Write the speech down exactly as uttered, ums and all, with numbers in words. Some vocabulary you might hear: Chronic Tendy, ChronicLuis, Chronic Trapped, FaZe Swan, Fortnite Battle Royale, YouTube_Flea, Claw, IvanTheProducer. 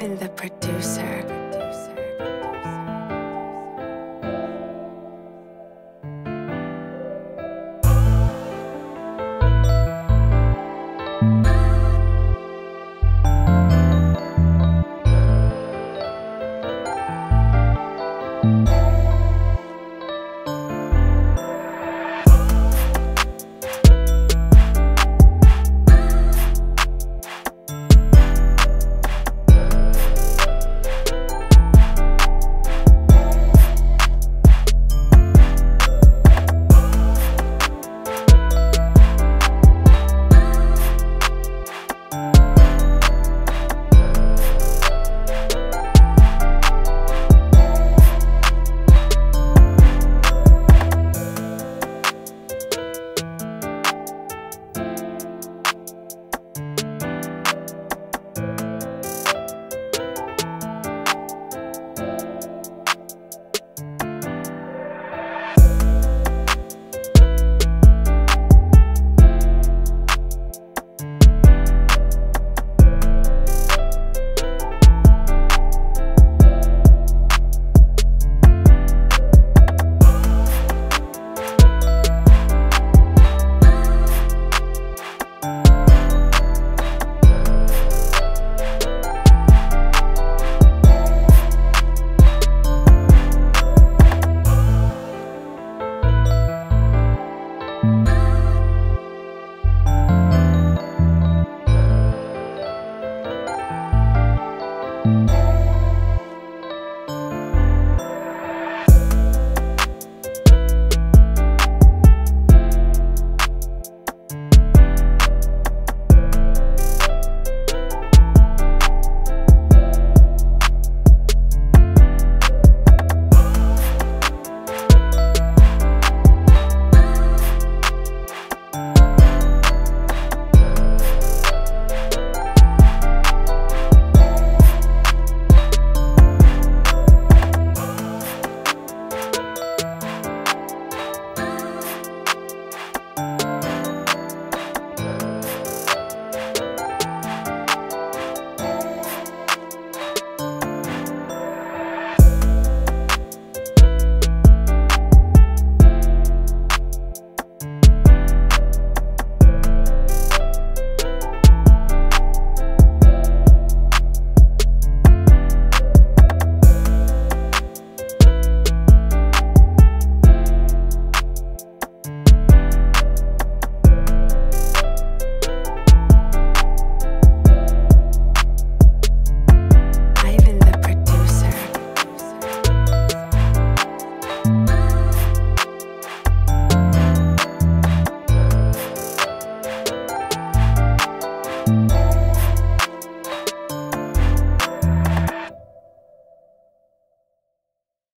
Ivan the Producer.